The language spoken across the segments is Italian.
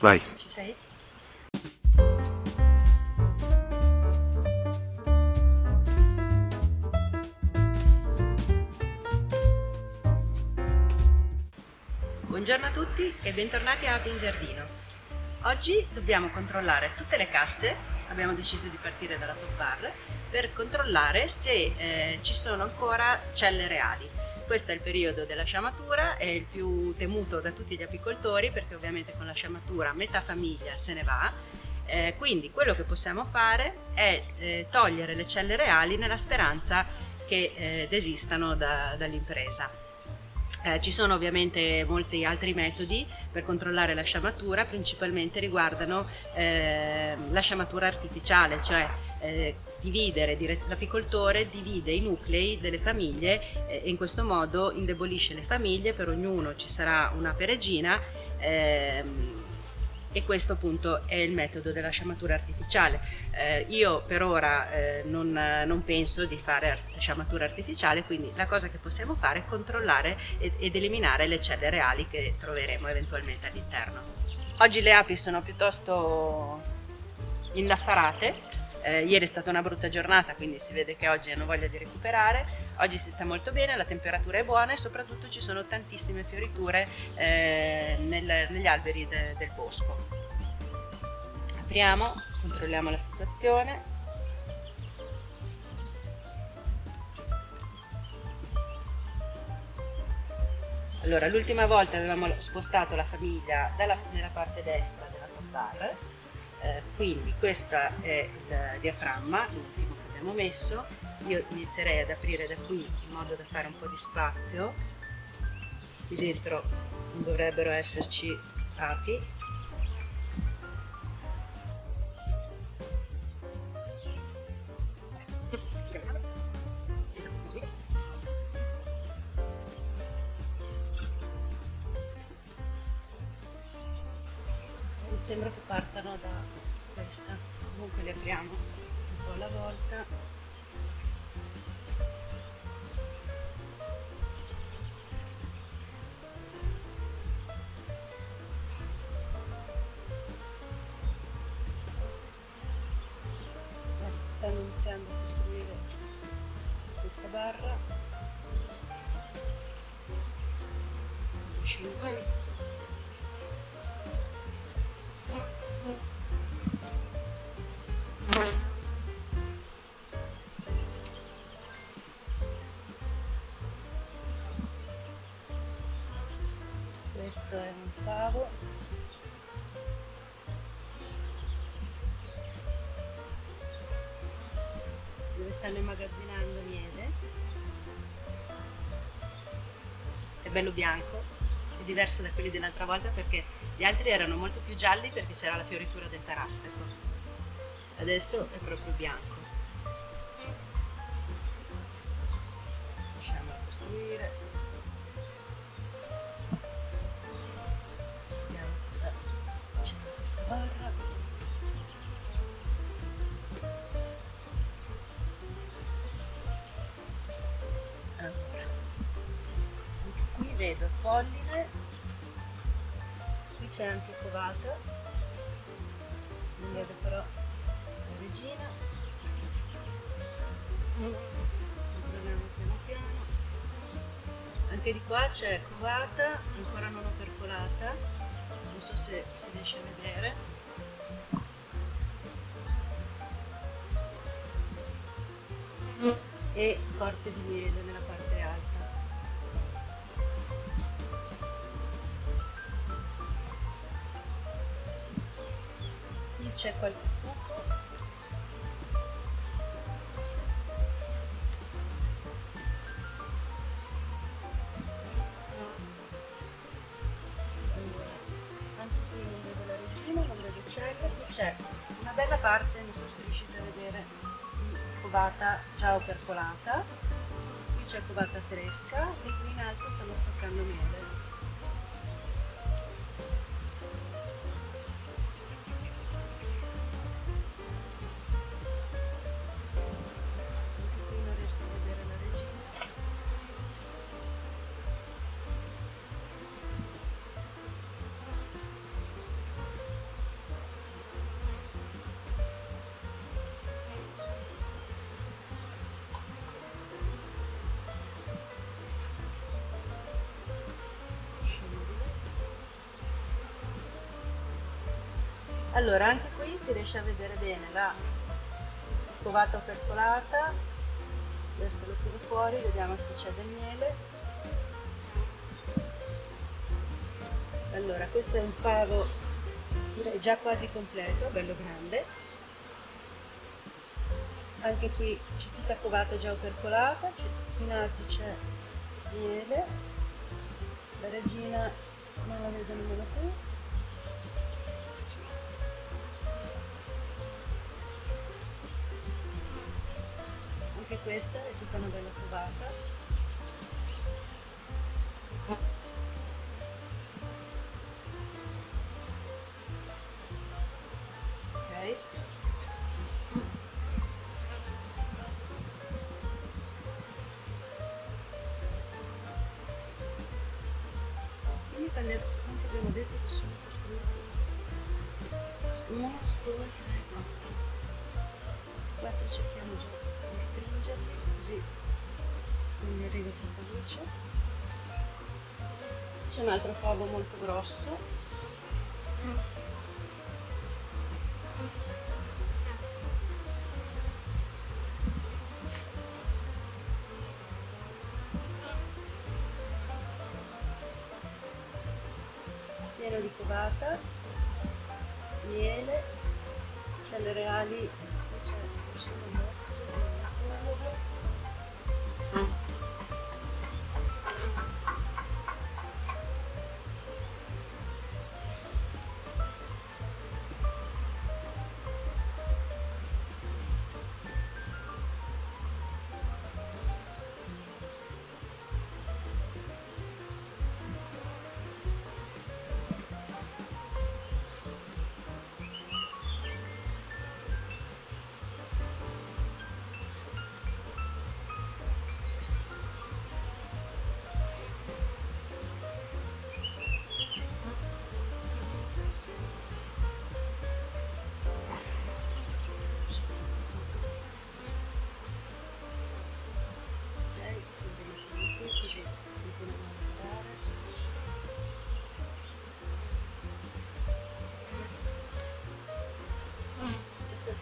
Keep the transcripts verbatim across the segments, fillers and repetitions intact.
Vai. Ci sei? Buongiorno a tutti e bentornati a Api in Giardino. Oggi dobbiamo controllare tutte le casse, abbiamo deciso di partire dalla TopBar, per controllare se eh, ci sono ancora celle reali. Questo è il periodo della sciamatura, è il più temuto da tutti gli apicoltori perché ovviamente con la sciamatura metà famiglia se ne va, eh, quindi quello che possiamo fare è eh, togliere le celle reali nella speranza che eh, desistano da, dall'impresa. Eh, ci sono ovviamente molti altri metodi per controllare la sciamatura, principalmente riguardano eh, la sciamatura artificiale, cioè eh, dividere, l'apicoltore divide i nuclei delle famiglie eh, e in questo modo indebolisce le famiglie, per ognuno ci sarà una peregina eh, e questo appunto è il metodo della sciamatura artificiale. Eh, io per ora eh, non, non penso di fare art sciamatura artificiale, quindi la cosa che possiamo fare è controllare ed, ed eliminare le celle reali che troveremo eventualmente all'interno. Oggi le api sono piuttosto indaffarate. Eh, ieri è stata una brutta giornata, quindi si vede che oggi hanno voglia di recuperare. Oggi si sta molto bene, la temperatura è buona e soprattutto ci sono tantissime fioriture eh, nel, negli alberi de, del bosco. Apriamo, controlliamo la situazione. Allora, l'ultima volta avevamo spostato la famiglia dalla, nella parte destra della TopBar. Eh, quindi questo è il diaframma, l'ultimo che abbiamo messo. Io inizierei ad aprire da qui in modo da fare un po' di spazio. Qui dentro non dovrebbero esserci api. Mi sembra che partano da questa, comunque le apriamo un po' alla volta. Ecco, stanno iniziando a costruire questa barra. cinque. Questo è un favo. Dove stanno immagazzinando miele. È bello bianco, è diverso da quelli dell'altra volta perché gli altri erano molto più gialli perché c'era la fioritura del tarassaco. Adesso è proprio bianco. Riusciamo a costruire. Vedo polline, qui c'è anche covata, non vedo però la regina, proviamo piano piano, anche di qua c'è covata, ancora non ho percolata, non so se si riesce a vedere, e scorte di miele nella parte alta. C'è qualche fuoco. Anche qui non vedo la regina, non vedo celle, qui c'è una bella parte, non so se riuscite a vedere, di covata già opercolata, qui c'è covata fresca e qui in alto stanno stoccando miele. Allora, anche qui si riesce a vedere bene la covata percolata. Adesso lo tiro fuori, vediamo se c'è del miele. Allora, questo è un favo già quasi completo, bello grande. Anche qui c'è tutta covata già percolata, in alto c'è miele, la regina non la vedo nemmeno qui. Anche questa è tutta una bella covata. Ok. Quindi tagliamo anche, abbiamo detto che sono costruiti uno, due, tre, quattro, quattro, cerchiamo già di stringerli così non mi arriva tanta luce. C'è un altro favo molto grosso. Di covata, miele, c'è le reali, c'è un mozzo,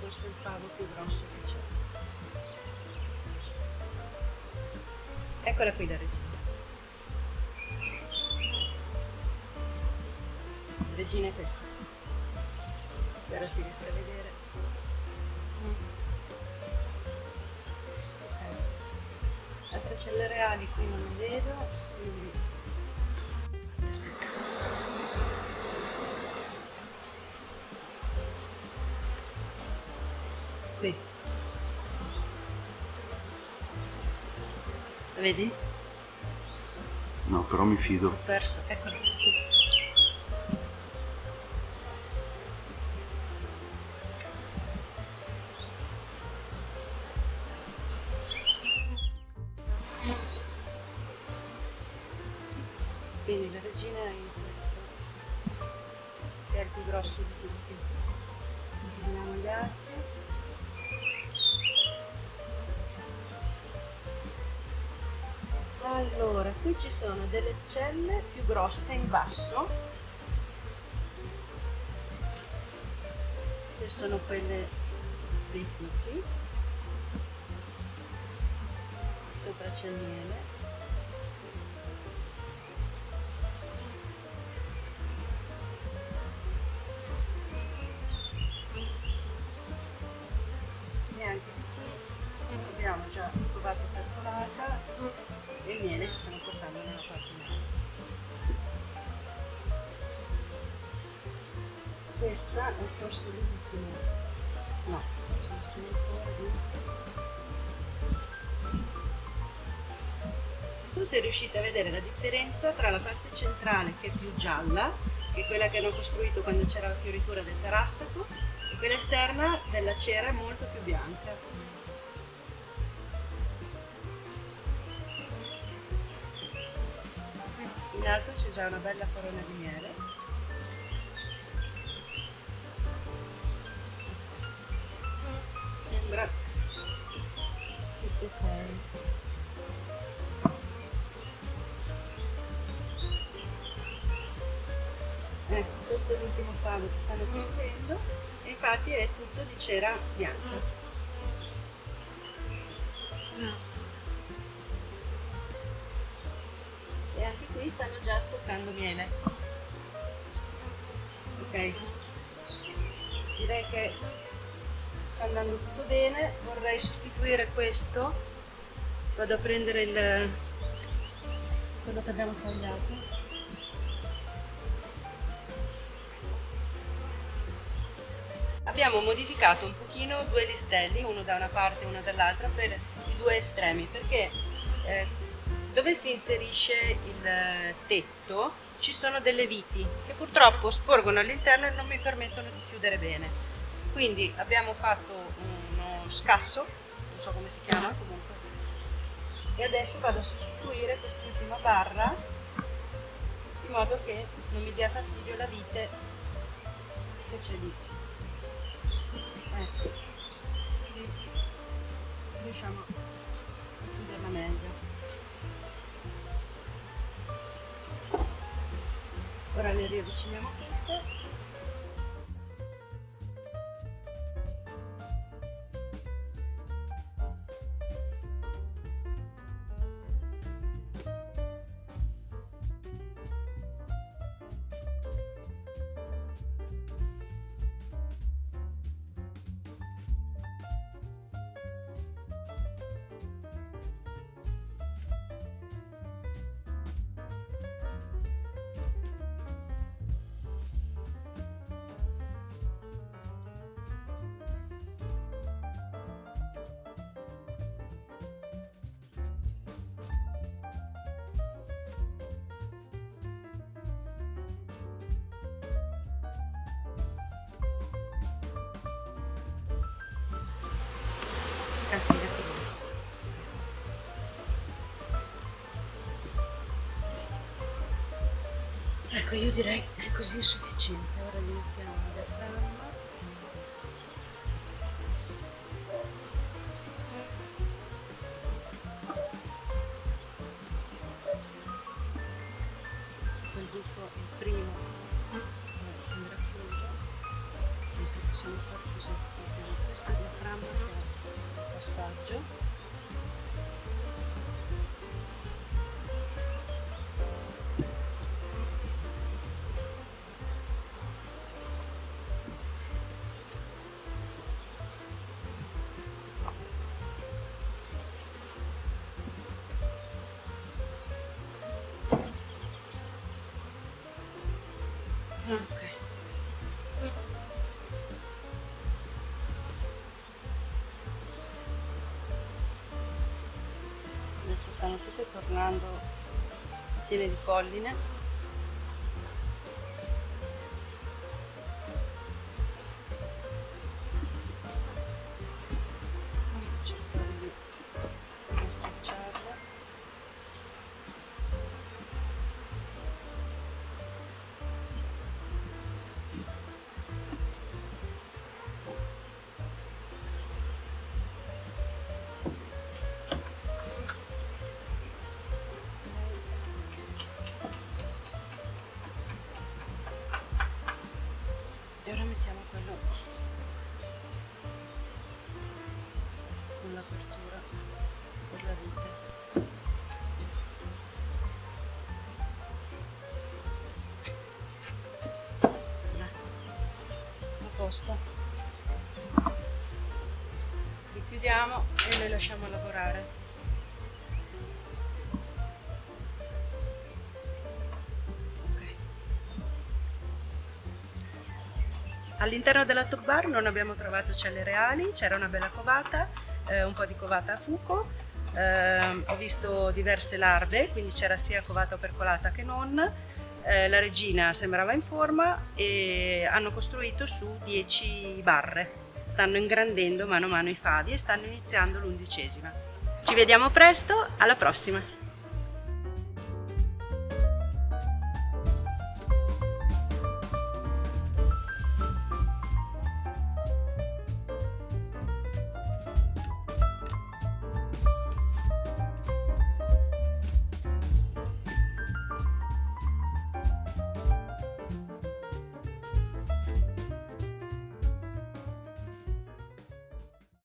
forse il favo più grosso che c'è. Eccola qui la regina. La regina è questa. Spero si riesca a vedere. Ok. Altre celle reali qui non le vedo, quindi... Aspetta. Qui. La vedi? No, però mi fido. Ho perso, eccola qui. Quindi la regina è in questo, che è il più grosso di tutti. Vediamo gli altri. Allora, qui ci sono delle celle più grosse in basso, che sono quelle dei fichi, sopra c'è il miele, e anche qui abbiamo già provato percolata e il miele che stanno portando nella parte finale. Questa è forse l'ultima. No, ce ne sono ancora due. Non so se riuscite a vedere la differenza tra la parte centrale, che è più gialla, che è quella che hanno costruito quando c'era la fioritura del tarassaco, e quella esterna della cera è molto più bianca. In alto c'è già una bella corona di miele. Sembra tutto ok. Ecco, questo è l'ultimo palo che stanno costruendo e infatti è tutto di cera bianca. E anche qui stanno già stoccando miele. Ok, direi che sta andando tutto bene. Vorrei sostituire questo, vado a prendere il quello che abbiamo tagliato. Abbiamo modificato un pochino due listelli, uno da una parte e uno dall'altra, per i due estremi, perché eh, dove si inserisce il tetto ci sono delle viti che purtroppo sporgono all'interno e non mi permettono di chiudere bene. Quindi abbiamo fatto uno scasso, non so come si chiama comunque, e adesso vado a sostituire quest'ultima barra in modo che non mi dia fastidio la vite che c'è lì. Ecco, così riusciamo a chiuderla meglio. Ora le riavviciniamo tutte. Cassina piccola. Ecco, io direi che così è sufficiente. Ora li mettiamo da framma. Quel buco è il primo, andrà chiuso. Anzi, possiamo far chiuso questa diaframma. Passaggio. Ok. Adesso stanno tutte tornando piene di polline. Cerco di schiacciarle. E ora mettiamo quello con l'apertura per la vite. A posto. Li chiudiamo e le lasciamo lavorare. All'interno della TopBar non abbiamo trovato celle reali, c'era una bella covata, eh, un po' di covata a fuco, eh, ho visto diverse larve, quindi c'era sia covata percolata che non, eh, la regina sembrava in forma e hanno costruito su dieci barre. Stanno ingrandendo mano a mano i favi e stanno iniziando l'undicesima. Ci vediamo presto, alla prossima!